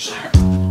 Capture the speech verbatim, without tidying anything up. sure.